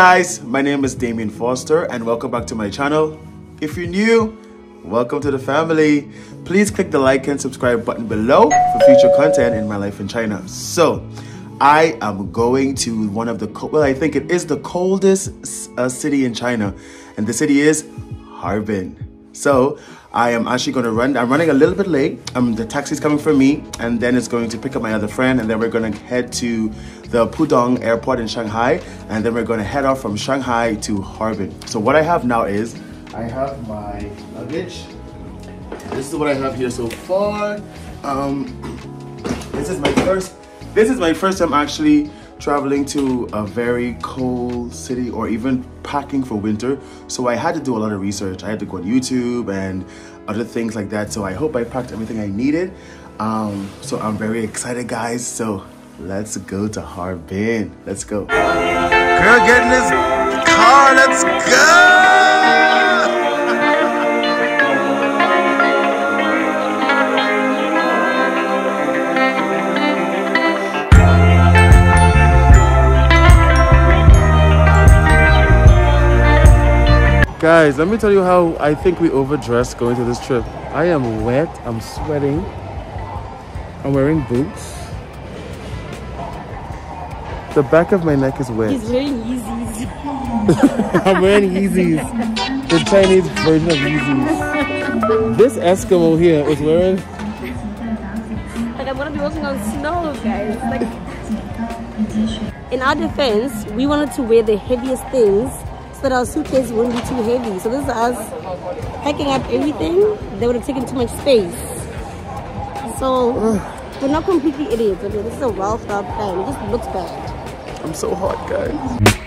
guys, my name is Damian Foster and welcome back to my channel. If you're new, welcome to the family. Please click the like and subscribe button below for future content in my life in China. So I am going to one of the coldest city in China, and the city is Harbin. So I am actually going to run. I'm running a little bit late. The taxi's coming for me, and then it's going to pick up my other friend, and then we're going to head to the Pudong Airport in Shanghai, and then we're going to head off from Shanghai to Harbin. So what I have now is I have my luggage. This is what I have here so far. This is my first time actually traveling to a very cold city or even packing for winter, so I had to do a lot of research. I had to go on YouTube and other things like that, so I hope I packed everything I needed. So I'm very excited, guys, so let's go to Harbin. Let's go. Girl, get in this car, let's go! Guys, let me tell you how I think we overdressed going to this trip. I am wet, I'm sweating, I'm wearing boots. The back of my neck is wet. He's wearing Yeezys. I'm wearing Yeezys, the Chinese version of Yeezys. This Eskimo here is wearing... Like, I'm gonna be walking on snow, guys. Like, in our defense, we wanted to wear the heaviest things so that our suitcase wouldn't be too heavy. So this is us packing up everything. They would have taken too much space. So we're not completely idiots. Okay? This is a well-thought plan. It just looks bad. I'm so hot, guys.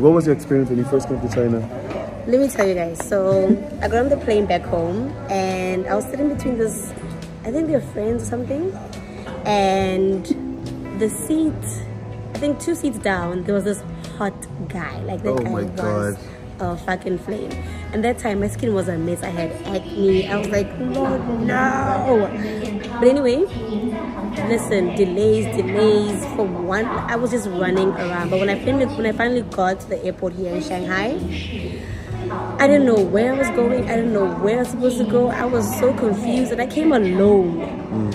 What was your experience when you first came to China? Let me tell you guys. So I got on the plane back home, and I was sitting between this, I think they're friends or something, and the seat, I think 2 seats down, there was this hot guy. Like, that guy was a fucking flame. And that time my skin was a mess. I had acne. I was like, Lord, no. But anyway, listen, delays for one. I was just running around, but when I finally got to the airport here in Shanghai, I didn't know where I was going. I didn't know where I was supposed to go. I was so confused, and I came alone.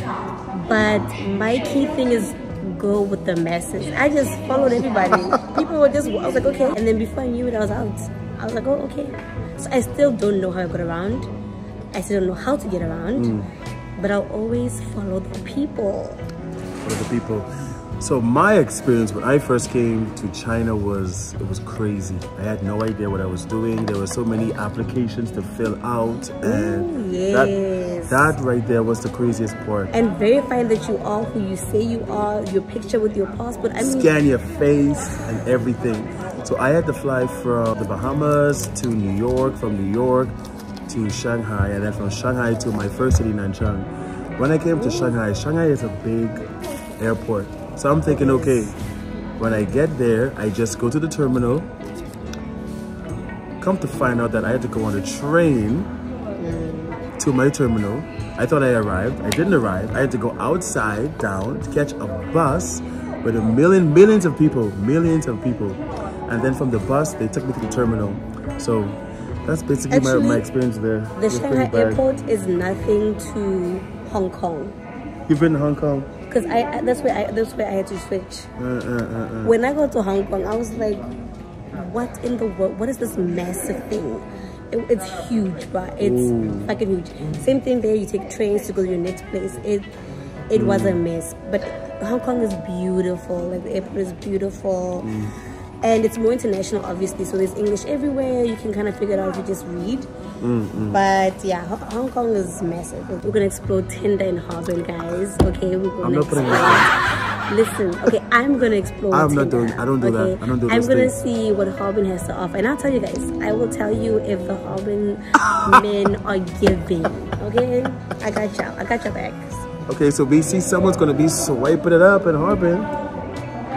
But my key thing is go with the masses. I just followed everybody. People were just, I was like, okay, and then before I knew it, I was out. I was like, oh, okay. So I still don't know how I got around. I still don't know how to get around. But I'll always follow the people. Follow the people. So my experience when I first came to China was, it was crazy. I had no idea what I was doing. There were so many applications to fill out. And that right there was the craziest part. And verifying that you are who you say you are, your picture with your passport. I mean, scan your face and everything. So I had to fly from the Bahamas to New York, from New York to Shanghai, and then from Shanghai to my first city, Nanchang. When I came to Shanghai, Shanghai is a big airport. So I'm thinking, okay, when I get there, I just go to the terminal. Come to find out that I had to go on a train to my terminal. I thought I arrived. I didn't arrive. I had to go outside, down, to catch a bus with millions of people. And then from the bus, they took me to the terminal. So that's basically actually, my experience there. The Shanghai airport is nothing to Hong Kong. You've been to Hong Kong? Because that's where I had to switch. When I got to Hong Kong, I was like, what in the world? What is this massive thing? It's huge, but it's fucking huge. Same thing there. You take trains to go to your next place. It was a mess. But Hong Kong is beautiful. Like, the airport is beautiful. And it's more international, obviously, so there's English everywhere. You can kind of figure it out if you just read. But yeah, Hong Kong is massive. We're gonna explore Tinder in Harbin, guys. Okay, we're gonna Listen, okay, I'm gonna explore. I don't do that. I'm gonna see what Harbin has to offer, and I'll tell you guys. I will tell you if the Harbin men are giving. Okay, I got y'all. I got your backs. Okay, so BC, someone's gonna be swiping it up at Harbin.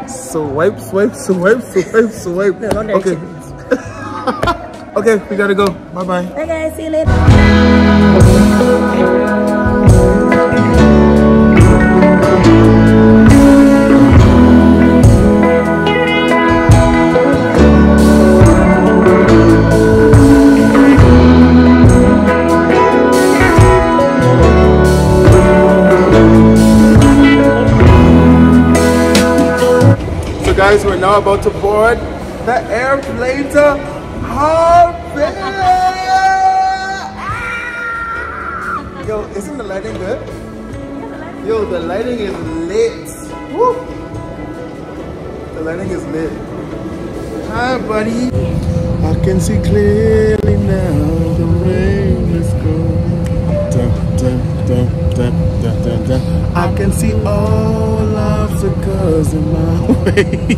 Swipe, swipe, swipe, swipe, swipe. Okay. Okay, we gotta go. Bye bye. Bye guys, see you later. Guys, we're now about to board the airplane to Harbin! Ah! Yo, isn't the lighting good? Yo, the lighting is lit. Woo! The lighting is lit. Hi, buddy. I can see clearly now the rain is going down, down, down, down, down, down, down. I can see all love's a cause in my way.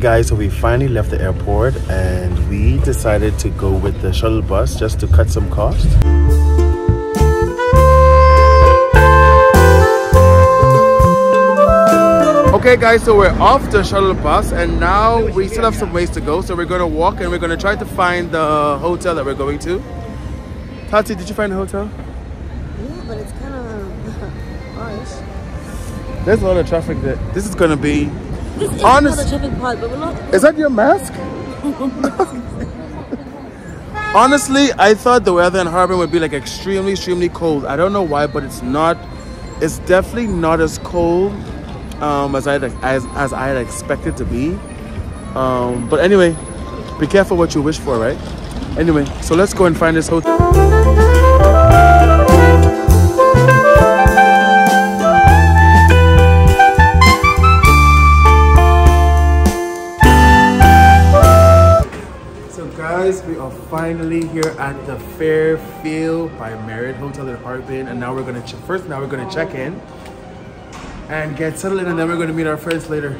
Guys, so we finally left the airport and we decided to go with the shuttle bus just to cut some cost. Okay guys, so we're off the shuttle bus and now we still have some ways to go, so we're gonna walk and we're gonna try to find the hotel that we're going to. Tati, did you find the hotel? Yeah, but it's kind of harsh. There's a lot of traffic there. This is gonna be honestly, is that your mask? Honestly, I thought the weather in Harbin would be like extremely, extremely cold. I don't know why, but it's not. It's definitely not as cold as I had expected to be. But anyway, be careful what you wish for, right? Anyway, so let's go and find this hotel. We are finally here at the Fairfield by Marriott Hotel in Harbin, and now we're gonna check in and get settled in, and then we're gonna meet our friends later.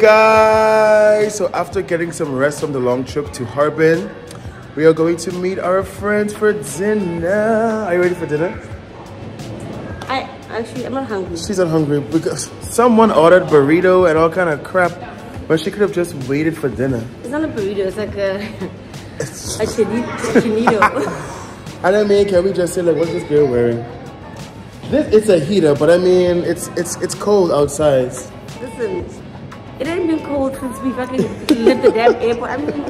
Guys, so after getting some rest from the long trip to Harbin, we are going to meet our friends for dinner. Are you ready for dinner? I'm not hungry. She's not hungry because someone ordered burrito and all kind of crap, but she could have just waited for dinner. It's not a burrito, it's like a chinito. And I mean, can we just say, like, what's this girl wearing? It's a heater, but I mean, it's cold outside. Listen. It ain't been cold since we fucking left the damn airport. I mean...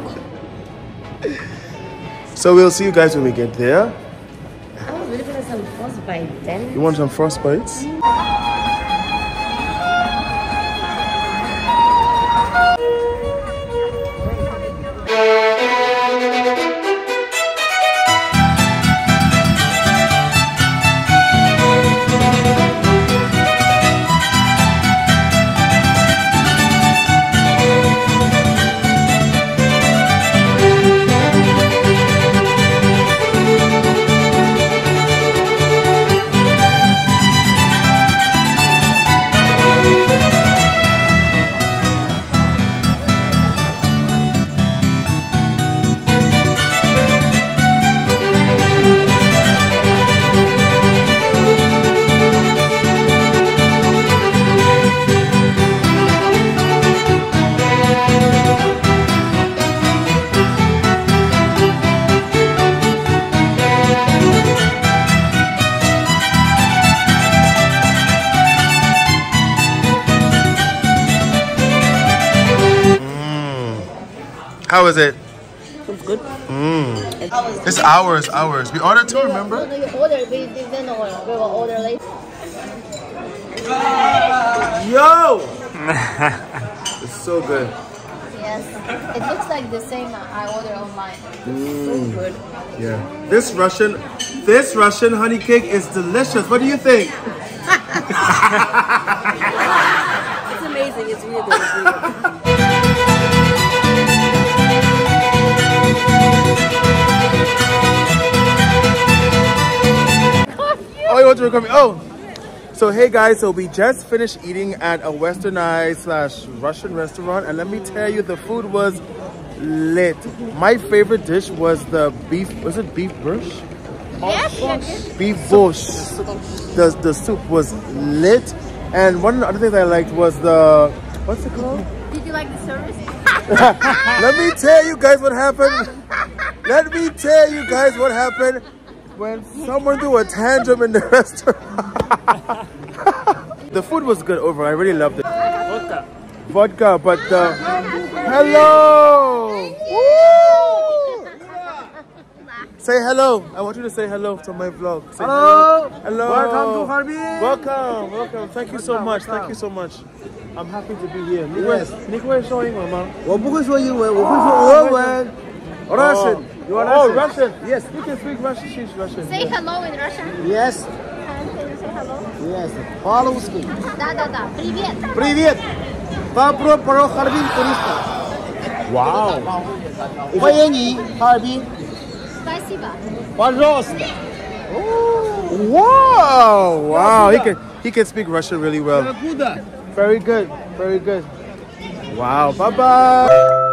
So we'll see you guys when we get there. I was really gonna have some frostbite then. You want some frostbites? How is it? It's good. Mm. It's ours, ours. We ordered two, remember? No, you ordered, we didn't order. We will order later. Yo! It's so good. Yes. It looks like the same I ordered online. Mm. So good. Yeah. This Russian honey cake is delicious. What do you think? It's amazing. It's really good. Oh, you want to record me? Oh! So, hey guys, so we just finished eating at a westernized / Russian restaurant, and let me tell you, the food was lit. My favorite dish was the beef, was it beef borscht? Yes. Beef borscht. The soup was lit, and one of the other things I liked was the, what's it called? Did you like the service? Let me tell you guys what happened. Let me tell you guys what happened. When someone threw a tantrum in the restaurant. The food was good overall. I really loved it. Vodka. Vodka, but the... Hello! Woo! Say hello. I want you to say hello to my vlog. Say hello. Hello. Hello. Welcome to Harbin. Welcome. Welcome. Thank you so much. Thank you so much. I'm happy to be here. Yes. Russian. You are Russian? Russian? Yes, we can speak Russian. She's Russian. Say hello in Russian? Yes. Can you say hello? Yes. По-русски. Да-да-да. Привет. Привет. Добро пожаловать в Харбин, туристы. Вау. Уважаемый Харбин. Спасибо. Пожалуйста. Wow. Wow. He can speak Russian really well. Very good. Very good. Wow. Bye-bye.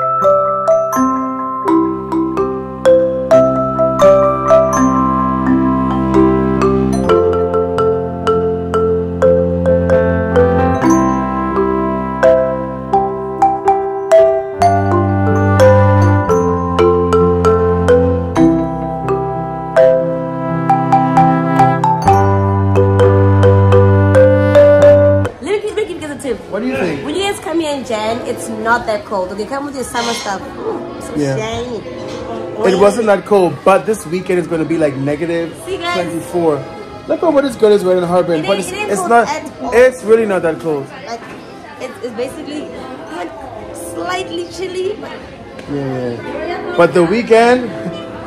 It's not that cold. Okay, come with your summer stuff. Ooh, so yeah. It wasn't that cold, but this weekend is going to be like -24. Look at what this girl is wearing in Harbin, but it's not. It's really not that cold. Like, it's basically like slightly chilly. But yeah. But the weekend,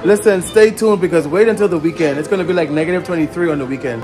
listen, stay tuned because wait until the weekend. It's going to be like -23 on the weekend.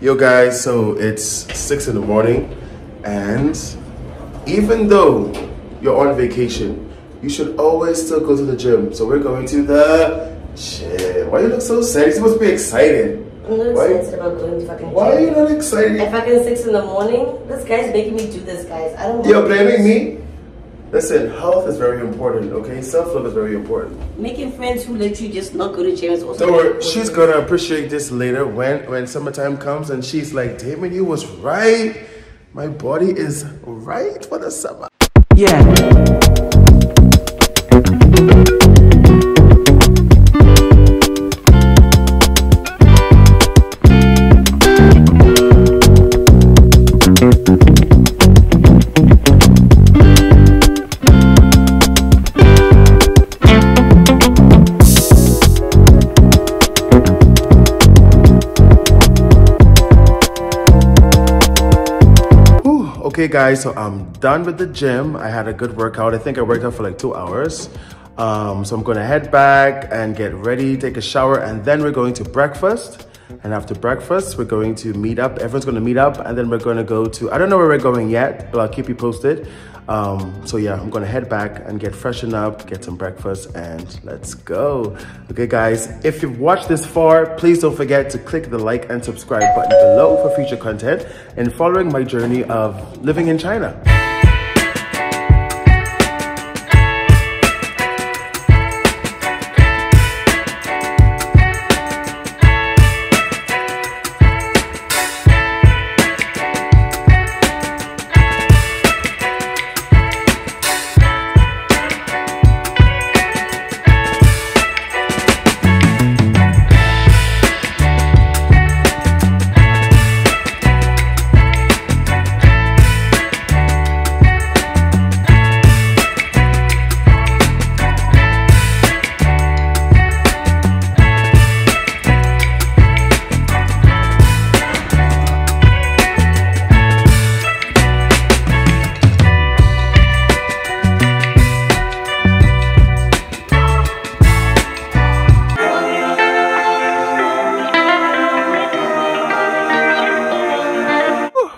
Yo guys, so it's 6 in the morning, and even though you're on vacation, you should always still go to the gym. So we're going to the gym. Why you look so sad? You're supposed to be excited. I'm not excited about going to fucking gym. Why are you not excited? At fucking 6 in the morning, this guy's making me do this, guys. I don't. You're blaming me? Listen, health is very important, okay? Self-love is very important. Making friends who let you just not go to gym is also very important. She's going to appreciate this later when summertime comes and she's like, Damon, you was right. My body is right for the summer. Yeah. Okay guys, so I'm done with the gym. I had a good workout. I think I worked out for like 2 hours. So I'm gonna head back and get ready, take a shower, and then we're going to breakfast. And after breakfast, we're going to meet up. Everyone's gonna meet up, and then we're gonna go to, I don't know where we're going yet, but I'll keep you posted. So yeah, I'm gonna head back and get freshened up, get some breakfast, and let's go. Okay guys, if you've watched this far, please don't forget to click the like and subscribe button below for future content and following my journey of living in China.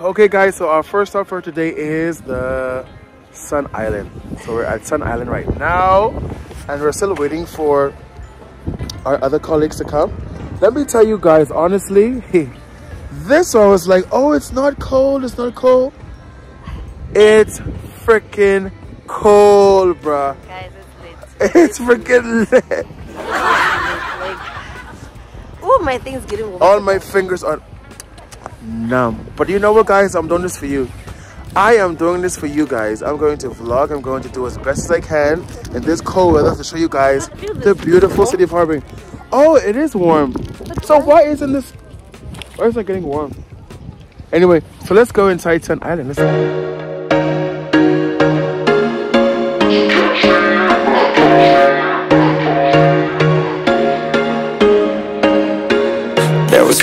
Okay guys, so our first stop for today is the Sun Island. So we're at Sun Island right now, and we're still waiting for our other colleagues to come. Let me tell you guys, honestly, this one was like, oh, it's not cold, it's not cold. It's freaking cold, bruh. Guys, it's lit. It's freaking lit. Oh, my thing's getting warm. All my fingers are numb. But you know what guys, I'm doing this for you. I am doing this for you guys. I'm going to vlog, I'm going to do as best as I can in this cold weather to show you guys the beautiful city of Harbin. Oh, it is warm. So why isn't it getting warm? Anyway, so let's go inside Sun Island. Let's go. There was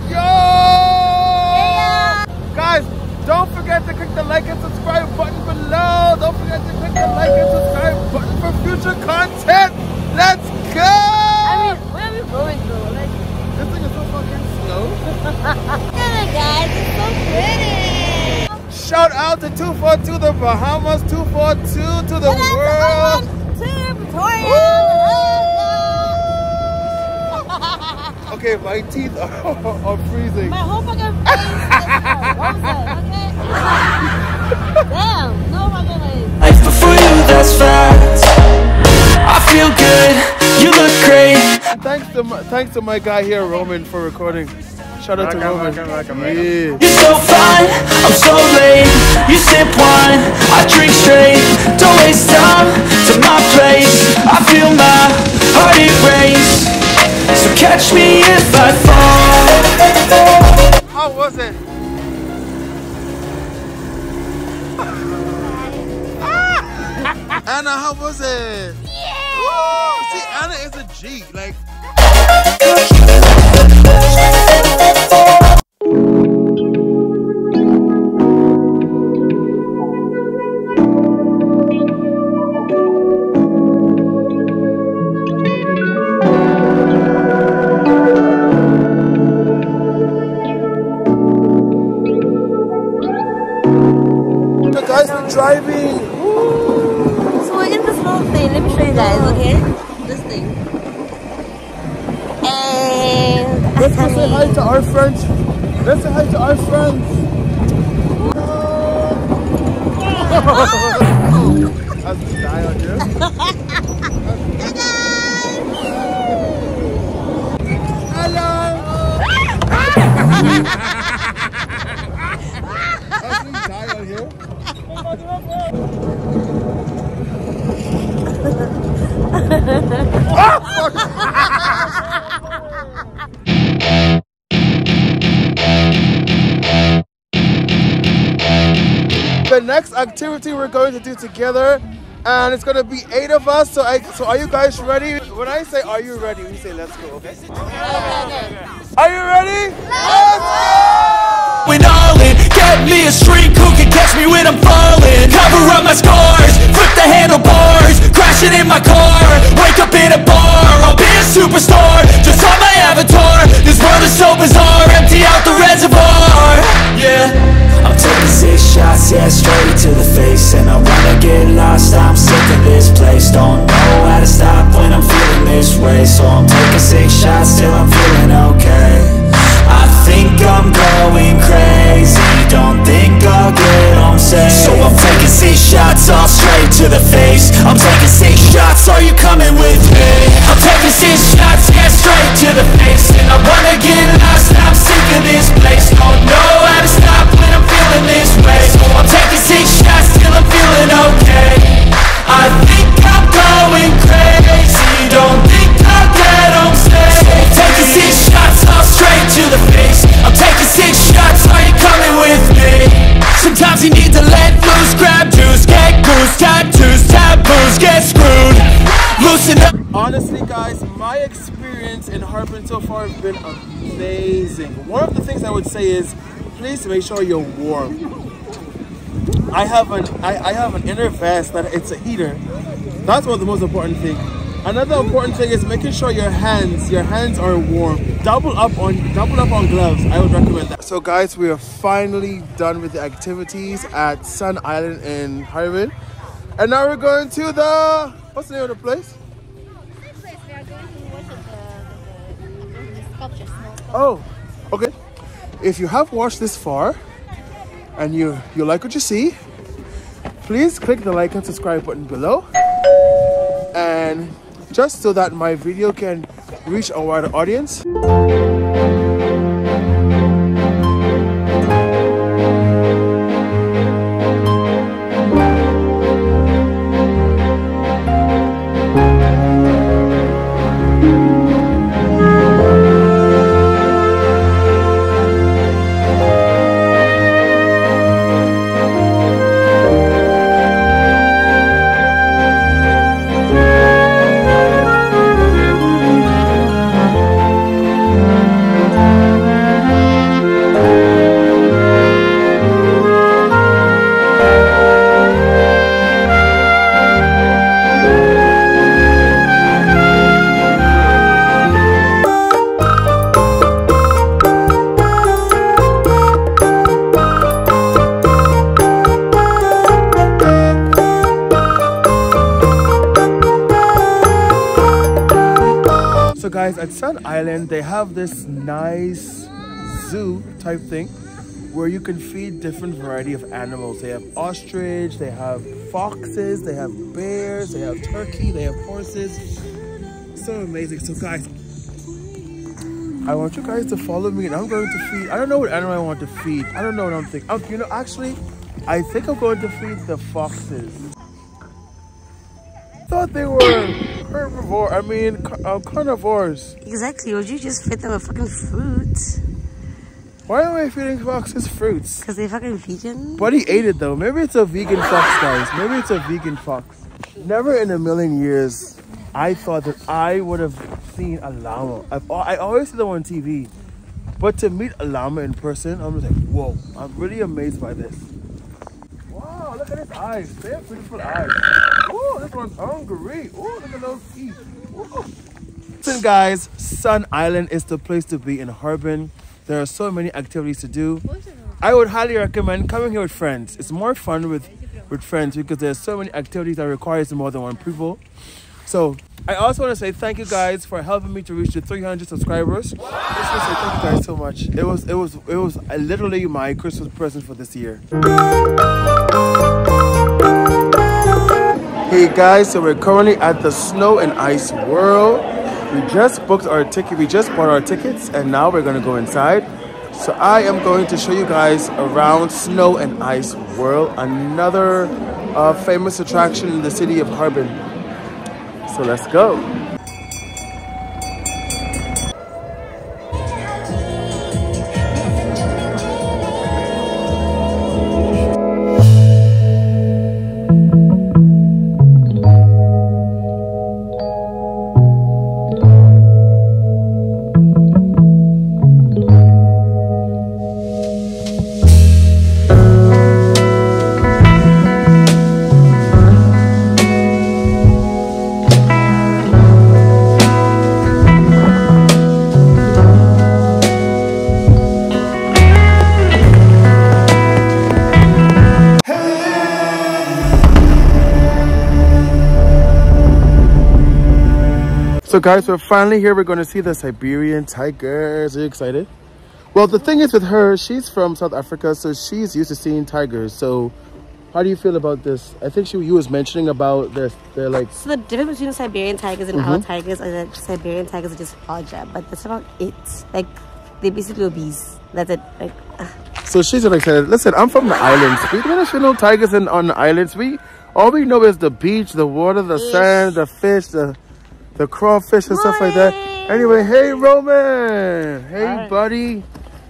Yo! Yeah. Guys, don't forget to click the like and subscribe button below. Don't forget to click the like and subscribe button for future content. Let's go! I mean, where are we going though? Like, this thing is so fucking slow. Yeah, guys, it's so pretty. Shout out to 242 the Bahamas, 242 to the world. To Victoria. Okay, my teeth are freezing. My whole fucking face is frozen, okay? Damn, no fucking way. Life before you, that's fact. I feel good, you look great. Thanks to my guy here, Roman, for recording. Shout out to Roman. Yeah. You're so fine, I'm so late. You sip wine, I drink straight. Don't waste time to my place. I feel my heart erase. So catch me if I fall. How was it? Anna, how was it? Yeah! Woo! See, Anna is a G, like. Driving. Ooh. So we're in this little thing. Let me show you guys, okay? This thing. And let's say hi to our friends. Let's say hi to our friends. That's the style, dude. Hello. That's the style here. the next activity we're going to do together, and it's gonna be 8 of us. So are you guys ready? When I say are you ready, we say let's go. Okay. Are you ready? Let's go! When all in, get me a street who can catch me when I'm falling. Cover up my scars, flip the handlebars, crashing in my car, wake up in a bar. I'll be a superstar, just on my avatar. This world is so bizarre, empty out the reservoir. Yeah. I'm taking 6 shots, yeah, straight to the face. And I wanna get lost, I'm sick of this place. Don't know how to stop when I'm feeling this way. So I'm taking 6 shots till I'm feeling okay. I think I'm going crazy, don't think I'll get on safe. So I'm taking 6 shots, all straight to the face. I'm taking 6 shots, are you coming with me? I'm taking 6 shots, yeah, straight to the face. And I wanna get lost, I'm sick of this place. Don't know how to stop when I'm feeling this way. So I'm taking 6 shots till I'm feeling okay. I think I'm going crazy, don't think I'll get on safe. So I'm taking 6 shots, all straight to the face. I'm taking 6 shots, are you coming with me? Sometimes you need to let loose, grab juice, get goose, tattoos, taboos, get screwed. Loosen up. Honestly guys, my experience in Harbin so far has been amazing. One of the things I would say is, please make sure you're warm. I have an inner vest that it's a heater. That's one of the most important things. Another important thing is making sure your hands are warm. Double up on gloves. I would recommend that. So guys, we are finally done with the activities at Sun Island in Harbin, and now we're going to the what's the name of the place? This place we are going to watch the sculptures. Oh, okay. If you have watched this far and you like what you see, please click the like and subscribe button below, and just so that my video can reach a wider audience. At Sun Island, they have this nice zoo type thing where you can feed different variety of animals. They have ostrich, they have foxes, they have bears, they have turkey, they have horses. So amazing. So guys, I want you guys to follow me, and I'm going to feed. I don't know what animal I want to feed. I don't know what I'm thinking. You know, actually, I think I'm going to feed the foxes. I thought they were herbivore, I mean carnivores. Exactly, or you just fed them a fucking fruit. Why am I feeding foxes fruits? Because they're fucking vegan. But he ate it though. Maybe it's a vegan fox, guys. Maybe it's a vegan fox. Never in a million years I thought that I would have seen a llama. I always see them on TV. But to meet a llama in person, I'm just like, whoa, I'm really amazed by this. Wow, look at his eyes. They have beautiful eyes. Oh, this one's hungry. Oh, look at those teeth. Listen guys, Sun Island is the place to be in Harbin. There are so many activities to do. I would highly recommend coming here with friends. It's more fun with friends because there's so many activities that requires more than one people. So I also want to say thank you guys for helping me to reach the 300 subscribers. Wow. Just want to say thank you guys so much. It was literally my Christmas present for this year. Hey guys, so we're currently at the Snow and Ice World. We just booked our ticket, we just bought our tickets, and now we're gonna go inside. So I am going to show you guys around Snow and Ice World, another famous attraction in the city of Harbin. So let's go. So guys, we're finally here. We're going to see the Siberian tigers. Are you excited? Well, the thing is with her, she's from South Africa, so she's used to seeing tigers. So how do you feel about this? I think you was mentioning about they're like... So the difference between Siberian tigers and our tigers are that Siberian tigers are just larger, but that's about it. Like, they're basically obese. That's it. Like, So she's excited. Listen, I'm from the islands. We don't know tigers on the islands. All we know is the beach, the water, the sand, the fish, the crawfish and stuff like that. Anyway, hey Roman! Hey buddy!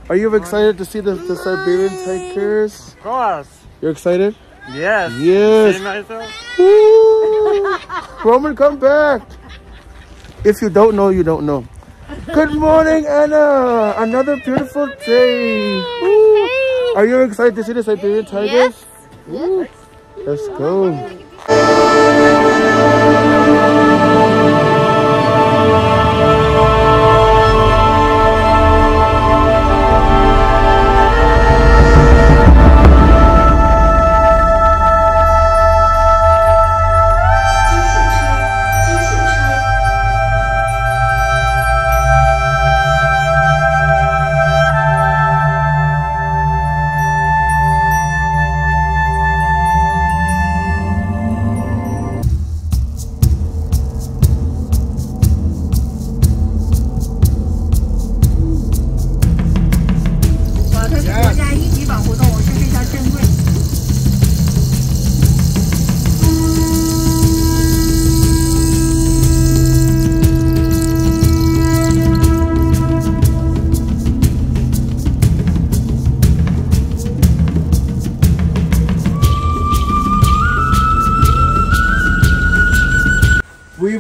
Are you excited to see the Siberian tigers? Of course! You're excited? Yes! Yes! Roman, come back! If you don't know, you don't know. Good morning, Anna! Another beautiful day! Hey. Are you excited to see the Siberian tigers? Yes! Let's go!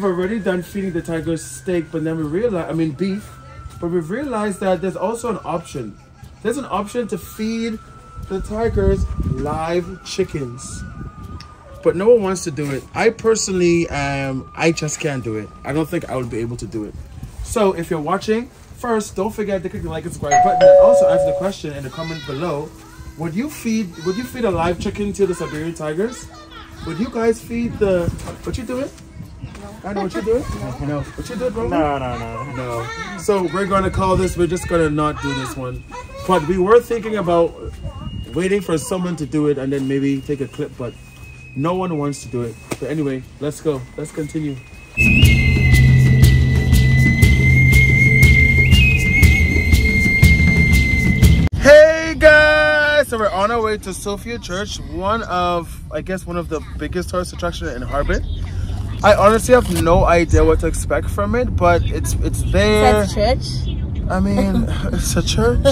Already done feeding the tigers steak, but then we realized, I mean beef, but we realized that there's also an option. There's an option to feed the tigers live chickens, but no one wants to do it. I personally, I just can't do it. I don't think I would be able to do it. So if you're watching, first, don't forget to click the like and subscribe button, and also answer the question in the comment below. Would you feed a live chicken to the Siberian tigers? Would you guys feed the, would you do it? I know what you do it? No. What you do it, Roman? No. So we're gonna call this, we're just gonna not do this one. But we were thinking about waiting for someone to do it and then maybe take a clip, but no one wants to do it. But anyway, let's go. Let's continue. Hey guys! So we're on our way to Sophia Church, I guess one of the biggest tourist attractions in Harbin. I honestly have no idea what to expect from it, but it's there. Is that church? I mean, it's a church.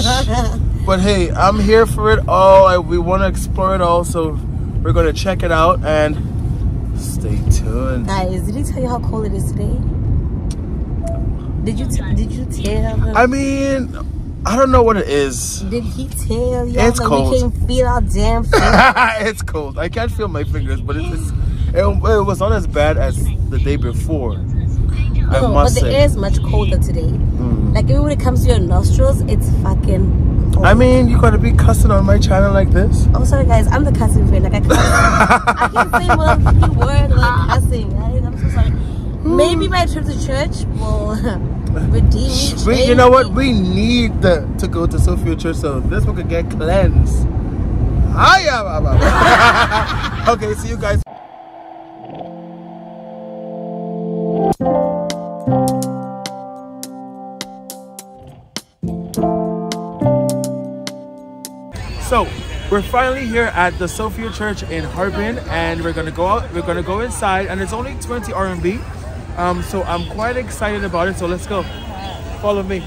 But hey, I'm here for it all. We want to explore it all, so we're going to check it out and stay tuned. Guys, did he tell you how cold it is today? Did you tell him? I mean, I don't know what it is. Did he tell you that we can't feel our damn fingers? It's cold. I can't feel my fingers, but it was not as bad as the day before. But the air is much colder today. Like, even when it comes to your nostrils, it's fucking cold. I mean, you gotta be cussing on my channel like this. I'm sorry, guys. I'm the cussing fan. Like, I can't say one word without cussing. I'm so sorry. Maybe my trip to church will redeem me. You know what? We need to go to Sophia Church so this one could get cleansed. Okay, see you guys. So we're finally here at the Sophia Church in Harbin, and we're gonna go out, we're gonna go inside, and it's only 20 RMB. So I'm quite excited about it, so let's go. Follow me.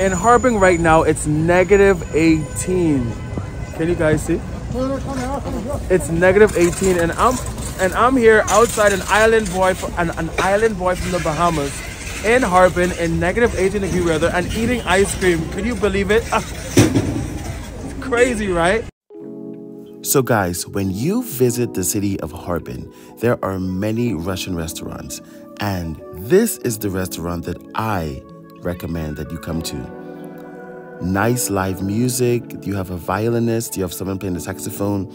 In Harbin right now, it's -18. Can you guys see? It's -18, and I'm here outside an island boy from the Bahamas in Harbin in -18 degree weather and eating ice cream. Could you believe it? It's crazy, right? So guys, when you visit the city of Harbin, there are many Russian restaurants, and this is the restaurant that I recommend that you come to. Nice live music, you have a violinist, you have someone playing the saxophone,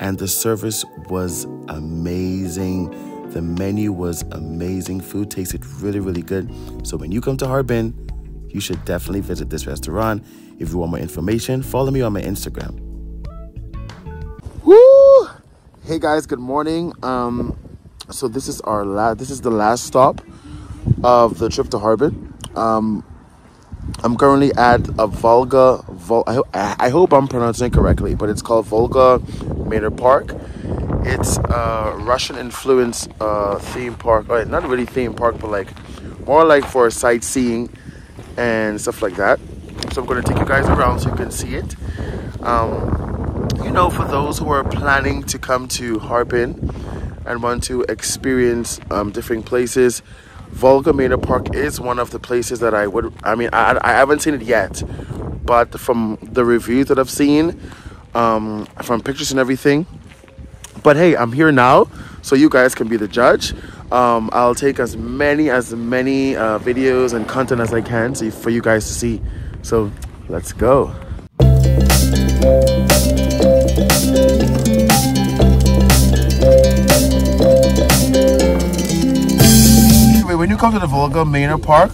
and the service was amazing. The menu was amazing. Food tasted really, really good. So when you come to Harbin, you should definitely visit this restaurant. If you want more information, follow me on my Instagram. Woo! Hey guys, good morning. So this is the last stop of the trip to Harbin. I'm currently at a I hope I'm pronouncing it correctly, but it's called Volga Manor Park. It's a Russian influence theme park. All right, not really theme park, but like more like for sightseeing and stuff like that. So I'm going to take you guys around so you can see it. You know, for those who are planning to come to Harbin and want to experience different places, Volga Manor Park is one of the places that I haven't seen it yet, but from the reviews that I've seen, from pictures and everything. But hey, I'm here now, so you guys can be the judge. I'll take as many videos and content as I can for you guys to see. So let's go. When you come to the Volga Manor Park,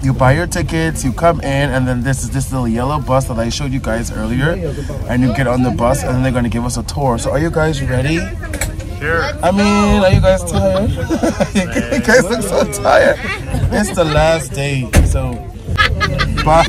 you buy your tickets, you come in, and then this little yellow bus that I showed you guys earlier, and you get on the bus, and then they're going to give us a tour. So are you guys ready? Sure. I mean, are you guys tired? You guys look so tired. It's the last day, so bye.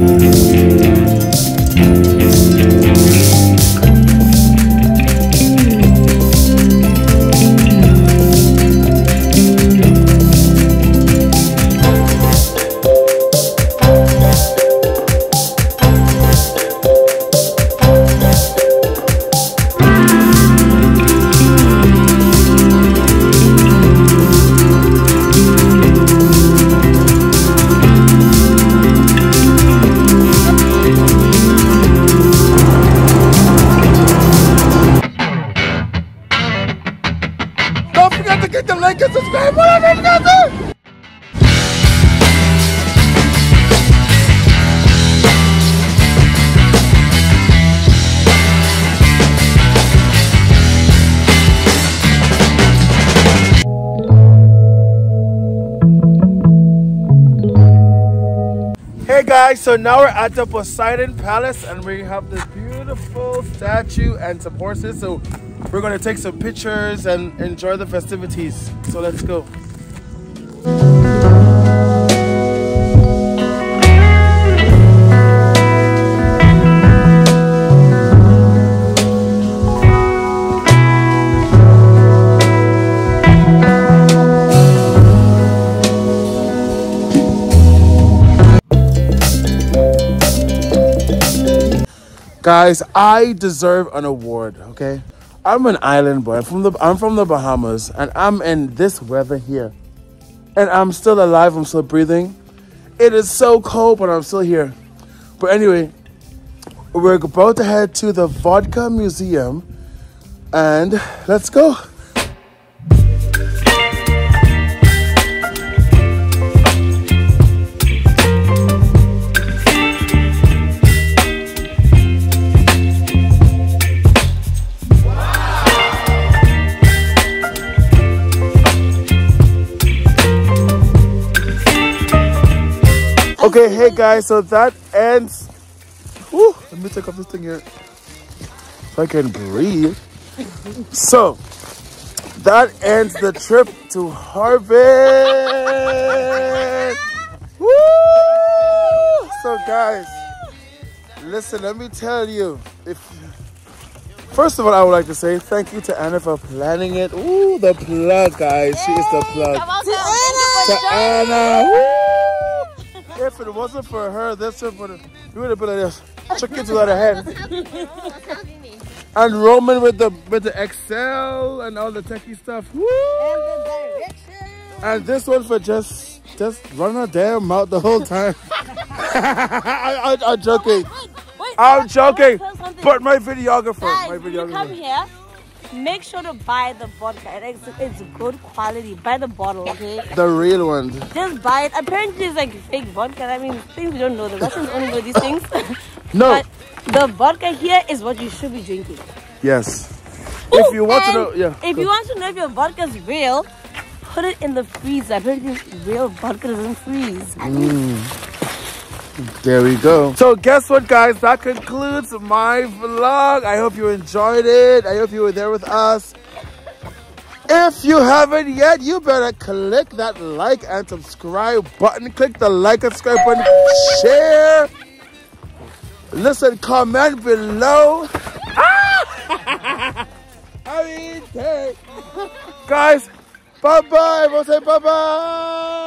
Guys, so now we're at the Poseidon Palace, and we have this beautiful statue and some horses, so we're going to take some pictures and enjoy the festivities. So let's go. Guys, I deserve an award, okay? I'm an island boy. I'm from the Bahamas, and I'm in this weather here. And I'm still alive, I'm still breathing. It is so cold, but I'm still here. But anyway, we're about to head to the Vodka Museum, and let's go. Okay, hey guys, so that ends. Woo, let me take off this thing here so I can breathe. So, that ends the trip to Harbin. Woo! So guys, listen, let me tell you. First of all, I would like to say thank you to Anna for planning it. Ooh, the plug, guys. She is the plug. To Anna. Woo! If it wasn't for her, this trip would have been like this. Chickens without a head. And Roman with the XL and all the techie stuff. Woo! And the direction. And this one for just run her damn mouth the whole time. I'm joking. Wait, I'm joking. But my videographer. Guys, my videographer. You come here. Make sure to buy the vodka. It's good quality. Buy the bottle, okay? The real one. Just buy it. Apparently, it's like fake vodka. I mean, things we don't know. The Russians only know these things. No. But the vodka here is what you should be drinking. Yes. Ooh, if you want to know, yeah. If you want to know if your vodka is real, put it in the freezer. Apparently, real vodka doesn't freeze. There we go. So guess what, guys? That concludes my vlog. I hope you enjoyed it. I hope you were there with us. If you haven't yet, you better click that like and subscribe button. Click the like and subscribe button. Share. Listen, comment below. Ah! I mean, hey. Guys, bye-bye. We'll say bye-bye.